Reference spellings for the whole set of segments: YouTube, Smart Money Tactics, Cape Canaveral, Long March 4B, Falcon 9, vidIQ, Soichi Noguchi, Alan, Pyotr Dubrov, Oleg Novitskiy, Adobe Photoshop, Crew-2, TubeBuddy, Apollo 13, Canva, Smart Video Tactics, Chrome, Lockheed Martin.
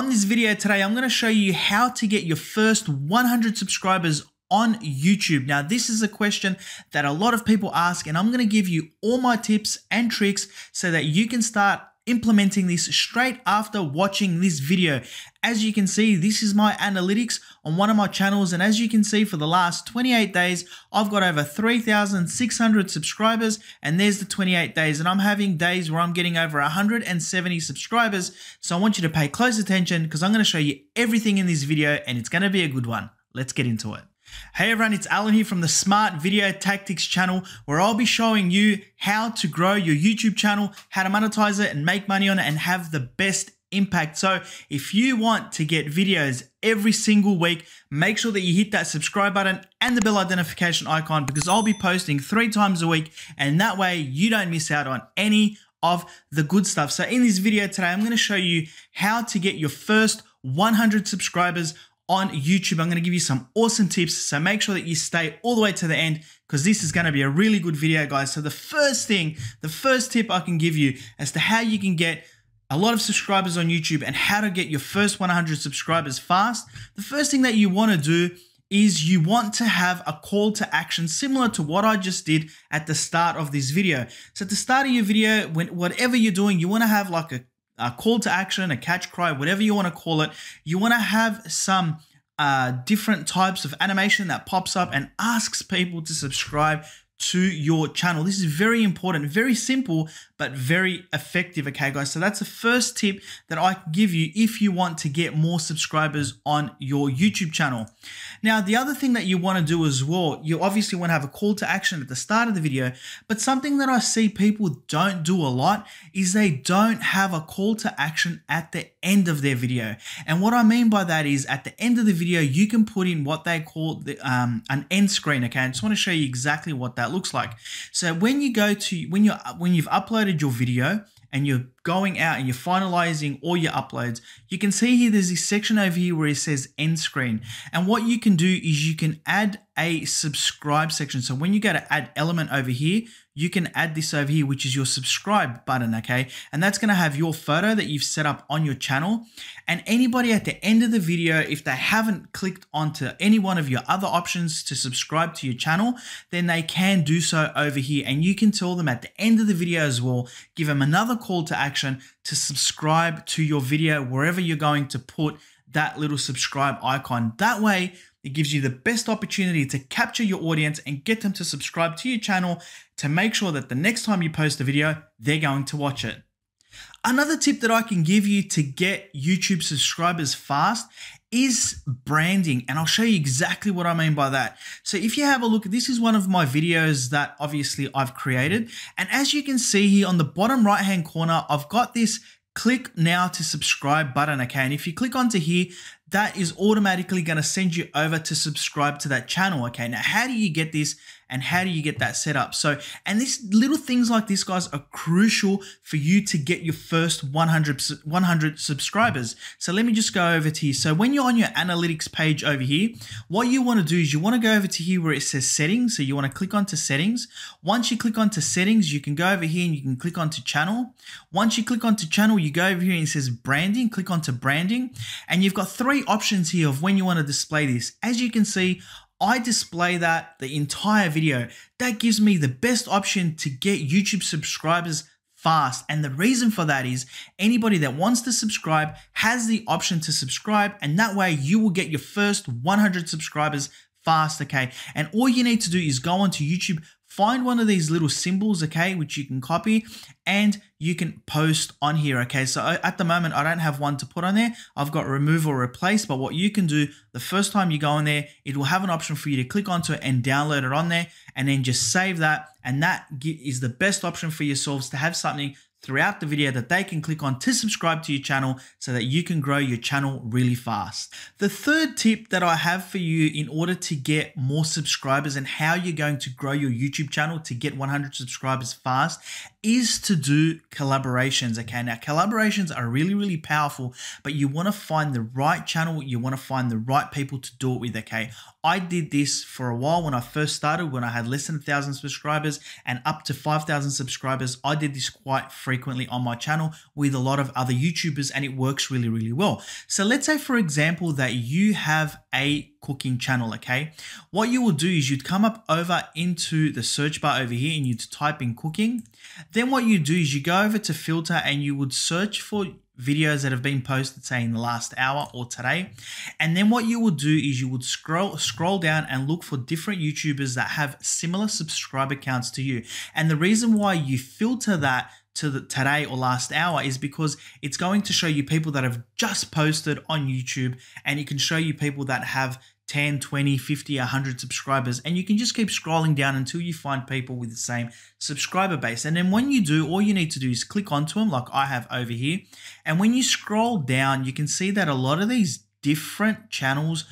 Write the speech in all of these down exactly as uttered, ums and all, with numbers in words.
On this video today, I'm going to show you how to get your first one hundred subscribers on YouTube. Now, this is a question that a lot of people ask, and I'm going to give you all my tips and tricks so that you can start implementing this straight after watching this video. As you can see, this is my analytics on one of my channels, and as you can see, for the last twenty-eight days, I've got over three thousand six hundred subscribers, and there's the twenty-eight days, and I'm having days where I'm getting over one hundred seventy subscribers. So I want you to pay close attention because I'm going to show you everything in this video, and it's going to be a good one. Let's get into it. Hey everyone, it's Alan here from the Smart Video Tactics channel, where I'll be showing you how to grow your YouTube channel, how to monetize it and make money on it and have the best impact. So if you want to get videos every single week, make sure that you hit that subscribe button and the bell identification icon, because I'll be posting three times a week, and that way you don't miss out on any of the good stuff. So in this video today, I'm going to show you how to get your first one hundred subscribers on YouTube. I'm going to give you some awesome tips, so make sure that you stay all the way to the end because this is going to be a really good video, guys. So the first thing, the first tip I can give you as to how you can get a lot of subscribers on YouTube and how to get your first one hundred subscribers fast, the first thing that you want to do is you want to have a call to action similar to what I just did at the start of this video. So at the start of your video, when whatever you're doing, you want to have like a a call to action, a catch cry, whatever you want to call it. You want to have some uh, different types of animation that pops up and asks people to subscribe to your channel. This is very important, very simple, but very effective. Okay, guys, so that's the first tip that I can give you if you want to get more subscribers on your YouTube channel. Now, the other thing that you want to do as well, you obviously want to have a call to action at the start of the video, but something that I see people don't do a lot is they don't have a call to action at the end of their video. And what I mean by that is at the end of the video, you can put in what they call the, um, an end screen. Okay, I just want to show you exactly what that looks like. So when you go to when you when you've uploaded your video and you're going out and you're finalizing all your uploads, you can see here there's this section over here where it says end screen, and what you can do is you can add a subscribe section. So when you go to add element over here, you can add this over here, which is your subscribe button. Okay, and that's going to have your photo that you've set up on your channel, and anybody at the end of the video, if they haven't clicked onto any one of your other options to subscribe to your channel, then they can do so over here, and you can tell them at the end of the video as well, give them another call to action to subscribe to your video wherever you're going to put that little subscribe icon. That way, it gives you the best opportunity to capture your audience and get them to subscribe to your channel to make sure that the next time you post a video, they're going to watch it. Another tip that I can give you to get YouTube subscribers fast is branding, and I'll show you exactly what I mean by that. So if you have a look, this is one of my videos that obviously I've created, and as you can see here on the bottom right hand corner, I've got this click now to subscribe button. Okay, and if you click onto here, that is automatically going to send you over to subscribe to that channel. Okay, now how do you get this and how do you get that set up? So, and these little things like this, guys, are crucial for you to get your first one hundred subscribers. So let me just go over to here. So when you're on your analytics page over here, what you want to do is you want to go over to here where it says settings. So you want to click onto settings. Once you click onto settings, you can go over here and you can click onto channel. Once you click onto channel, you go over here and it says branding, click onto branding, and you've got three options here of when you want to display this. As you can see, I display that the entire video. That gives me the best option to get YouTube subscribers fast. And the reason for that is anybody that wants to subscribe has the option to subscribe, and that way you will get your first one hundred subscribers fast. Okay, and all you need to do is go onto YouTube, find one of these little symbols, okay, which you can copy, and you can post on here. Okay, so at the moment I don't have one to put on there. I've got remove or replace, but what you can do the first time you go in there, it will have an option for you to click onto it and download it on there, and then just save that, and that is the best option for yourselves to have something throughout the video that they can click on to subscribe to your channel so that you can grow your channel really fast. The third tip that I have for you in order to get more subscribers and how you're going to grow your YouTube channel to get one hundred subscribers fast is to do collaborations. Okay, now collaborations are really, really powerful, but you want to find the right channel. You want to find the right people to do it with. Okay, I did this for a while when I first started, when I had less than a thousand subscribers and up to five thousand subscribers. I did this quite frequently on my channel with a lot of other YouTubers, and it works really, really well. So let's say, for example, that you have a cooking channel. Okay, what you will do is you'd come up over into the search bar over here and you'd type in cooking. Then what you do is you go over to filter and you would search for videos that have been posted, say, in the last hour or today. And then what you will do is you would scroll scroll down and look for different YouTubers that have similar subscriber counts to you. And the reason why you filter that to the today or last hour is because it's going to show you people that have just posted on YouTube, and it can show you people that have ten, twenty, fifty, one hundred subscribers, and you can just keep scrolling down until you find people with the same subscriber base. And then when you do, all you need to do is click onto them like I have over here. And when you scroll down, you can see that a lot of these different channels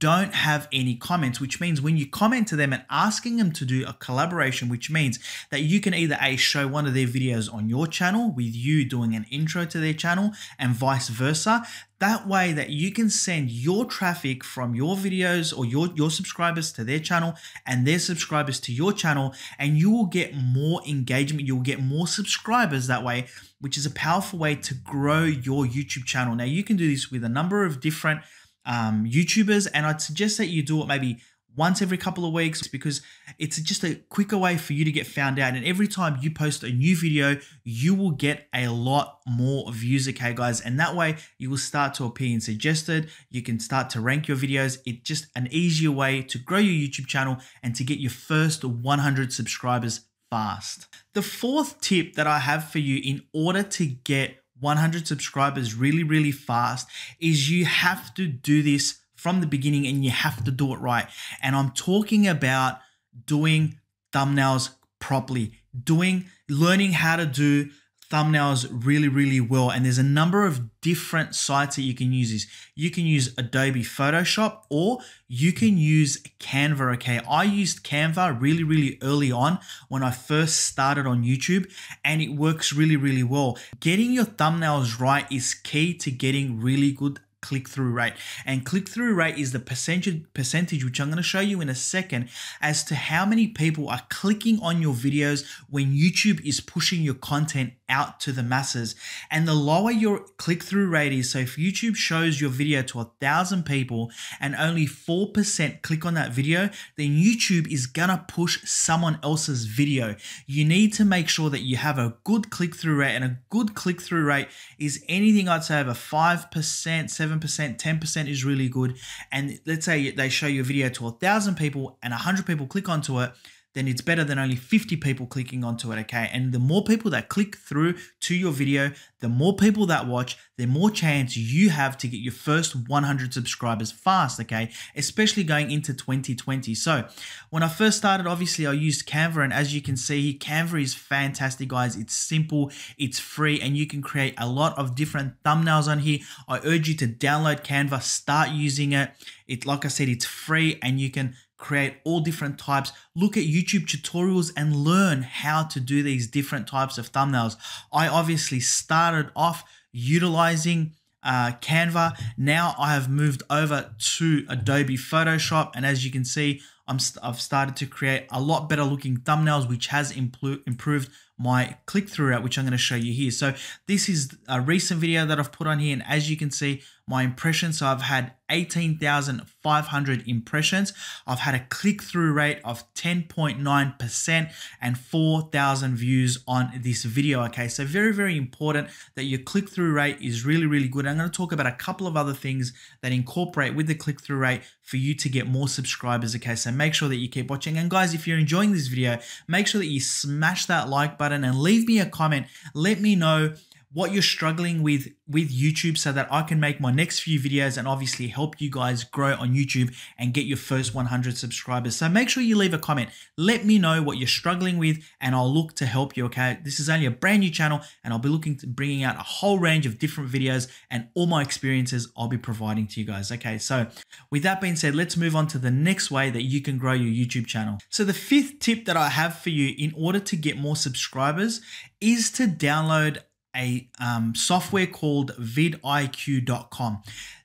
don't have any comments, which means when you comment to them and asking them to do a collaboration, which means that you can either A, show one of their videos on your channel with you doing an intro to their channel and vice versa. That way that you can send your traffic from your videos or your, your subscribers to their channel and their subscribers to your channel, and you will get more engagement. You'll get more subscribers that way, which is a powerful way to grow your YouTube channel. Now you can do this with a number of different Um, YouTubers, and I'd suggest that you do it maybe once every couple of weeks, because it's just a quicker way for you to get found out. And every time you post a new video, you will get a lot more views, okay guys? And that way you will start to appear in suggested, you can start to rank your videos. It's just an easier way to grow your YouTube channel and to get your first one hundred subscribers fast. The fourth tip that I have for you in order to get one hundred subscribers really, really fast is you have to do this from the beginning, and you have to do it right. And I'm talking about doing thumbnails properly, doing, learning how to do thumbnails really, really well. And there's a number of different sites that you can use this. You can use Adobe Photoshop, or you can use Canva, okay? I used Canva really, really early on when I first started on YouTube, and it works really, really well. Getting your thumbnails right is key to getting really good click-through rate. And click-through rate is the percentage, percentage, which I'm going to show you in a second, as to how many people are clicking on your videos when YouTube is pushing your content out to the masses. And the lower your click-through rate is, so if YouTube shows your video to a thousand people and only four percent click on that video, then YouTube is going to push someone else's video. You need to make sure that you have a good click-through rate, and a good click-through rate is anything I'd say over five percent, seven percent, ten percent is really good. And let's say they show your video to a thousand people and a hundred people click onto it, then it's better than only fifty people clicking onto it, okay? And the more people that click through to your video, the more people that watch, the more chance you have to get your first one hundred subscribers fast, okay? Especially going into twenty twenty. So when I first started, obviously I used Canva, and as you can see, Canva is fantastic, guys. It's simple, it's free, and you can create a lot of different thumbnails on here. I urge you to download Canva, start using it. It, like I said, it's free, and you can create all different types. Look at YouTube tutorials and learn how to do these different types of thumbnails. I obviously started off utilizing uh, Canva. Now I have moved over to Adobe Photoshop, and as you can see, I'm st I've started to create a lot better looking thumbnails, which has improved my click-through rate, which I'm going to show you here. So this is a recent video that I've put on here, and as you can see, my impressions. So I've had eighteen thousand five hundred impressions. I've had a click-through rate of ten point nine percent and four thousand views on this video. Okay, so very, very important that your click-through rate is really, really good. I'm going to talk about a couple of other things that incorporate with the click-through rate for you to get more subscribers. Okay, so make sure that you keep watching. And guys, if you're enjoying this video, make sure that you smash that like button and leave me a comment. Let me know what you're struggling with with YouTube so that I can make my next few videos and obviously help you guys grow on YouTube and get your first one hundred subscribers. So make sure you leave a comment. Let me know what you're struggling with and I'll look to help you, okay? This is only a brand new channel and I'll be looking to bringing out a whole range of different videos and all my experiences I'll be providing to you guys, okay? So with that being said, let's move on to the next way that you can grow your YouTube channel. So the fifth tip that I have for you in order to get more subscribers is to download a um, software called vid I Q dot com.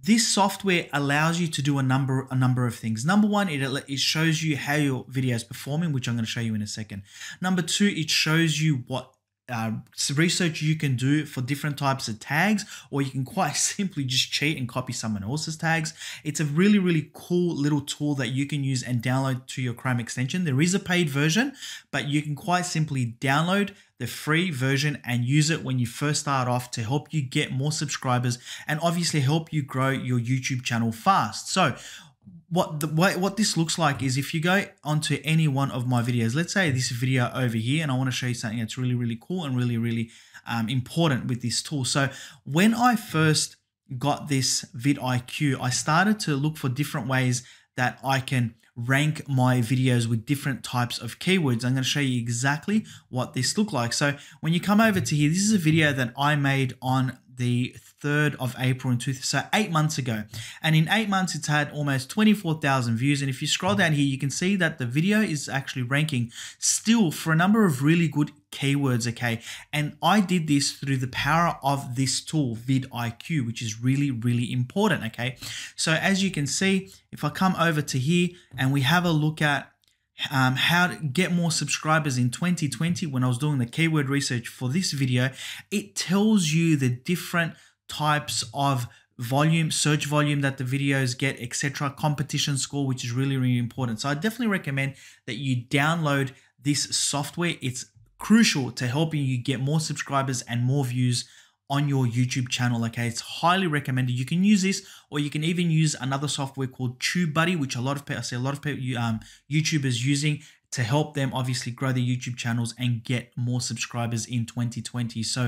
This software allows you to do a number a number of things. Number one, it, it shows you how your video is performing, which I'm going to show you in a second. Number two, it shows you what Uh, research you can do for different types of tags, or you can quite simply just cheat and copy someone else's tags. It's a really, really cool little tool that you can use and download to your Chrome extension. There is a paid version, but you can quite simply download the free version and use it when you first start off to help you get more subscribers and obviously help you grow your YouTube channel fast. So What, the, what, what this looks like is if you go onto any one of my videos, let's say this video over here, and I want to show you something that's really, really cool and really, really um, important with this tool. So when I first got this vidIQ, I started to look for different ways that I can rank my videos with different types of keywords. I'm going to show you exactly what this looked like. So when you come over to here, this is a video that I made on the third of April, in two, so eight months ago. And in eight months, it's had almost twenty-four thousand views. And if you scroll down here, you can see that the video is actually ranking still for a number of really good keywords, okay? And I did this through the power of this tool, vidIQ, which is really, really important, okay? So as you can see, if I come over to here and we have a look at Um, how to get more subscribers in twenty twenty, when I was doing the keyword research for this video, it tells you the different types of volume, search volume that the videos get, et cetera, competition score, which is really, really important. So I definitely recommend that you download this software. It's crucial to helping you get more subscribers and more views on your YouTube channel, okay? It's highly recommended. You can use this, or you can even use another software called TubeBuddy, which a lot of people, I see a lot of people, um, YouTubers using to help them obviously grow their YouTube channels and get more subscribers in twenty twenty. So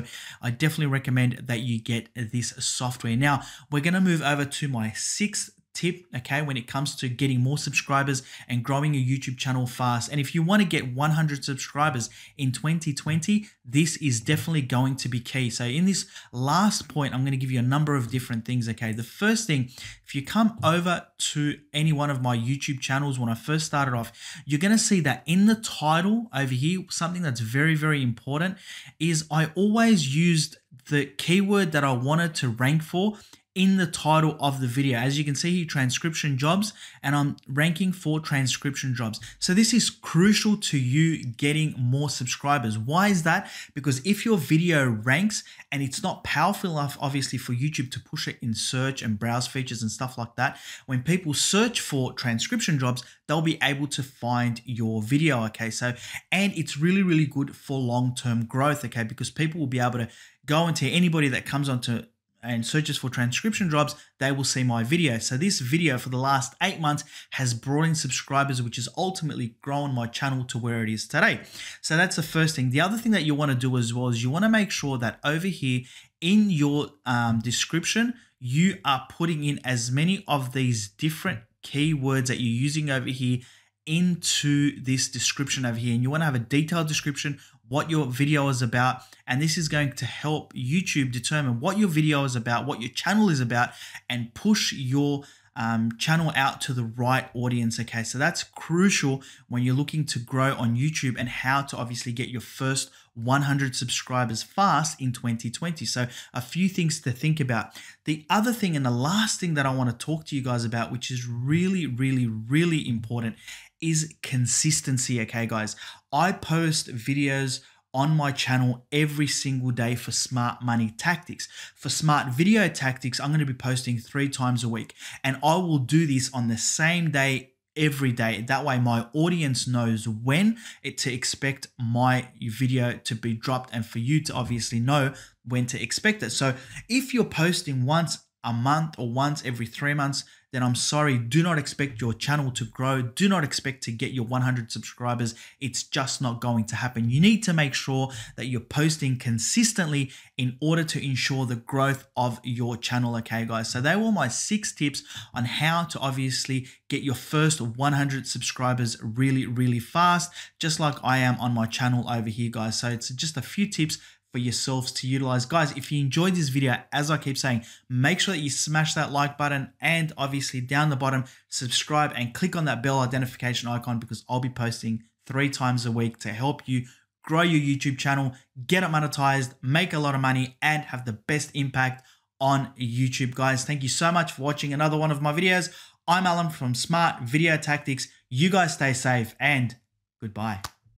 I definitely recommend that you get this software. Now we're gonna move over to my sixth tip, okay, when it comes to getting more subscribers and growing your YouTube channel fast. And if you want to get one hundred subscribers in twenty twenty, this is definitely going to be key. So in this last point, I'm going to give you a number of different things, okay? The first thing, if you come over to any one of my YouTube channels when I first started off, you're going to see that in the title over here, something that's very, very important is I always used the keyword that I wanted to rank for in the title of the video. As you can see here, transcription jobs, and I'm ranking for transcription jobs. So this is crucial to you getting more subscribers. Why is that? Because if your video ranks and it's not powerful enough, obviously, for YouTube to push it in search and browse features and stuff like that, when people search for transcription jobs, they'll be able to find your video, okay? So, and it's really, really good for long-term growth, okay? Because people will be able to go into anybody that comes onto and searches for transcription jobs, they will see my video. So this video for the last eight months has brought in subscribers, which has ultimately grown my channel to where it is today. So that's the first thing. The other thing that you want to do as well is you want to make sure that over here in your um, description, you are putting in as many of these different keywords that you're using over here into this description over here. And you want to have a detailed description what your video is about, and this is going to help YouTube determine what your video is about, what your channel is about, and push your um, channel out to the right audience, okay? So that's crucial when you're looking to grow on YouTube and how to obviously get your first one hundred subscribers fast in twenty twenty. So a few things to think about. The other thing and the last thing that I want to talk to you guys about, which is really, really, really important, is consistency, okay guys? I post videos on my channel every single day for Smart Money Tactics. For Smart Video Tactics, I'm going to be posting three times a week, and I will do this on the same day every day. That way my audience knows when it to expect my video to be dropped, and for you to obviously know when to expect it. So if you're posting once a month or once every three months, then I'm sorry, do not expect your channel to grow. Do not expect to get your one hundred subscribers. It's just not going to happen. You need to make sure that you're posting consistently in order to ensure the growth of your channel, okay guys? So they were my six tips on how to obviously get your first one hundred subscribers really, really fast, just like I am on my channel over here, guys. So it's just a few tips for yourselves to utilize. Guys, if you enjoyed this video, as I keep saying, make sure that you smash that like button, and obviously down the bottom, subscribe and click on that bell identification icon, because I'll be posting three times a week to help you grow your YouTube channel, get it monetized, make a lot of money, and have the best impact on YouTube, guys. Thank you so much for watching another one of my videos. I'm Alan from Smart Video Tactics. You guys stay safe and goodbye.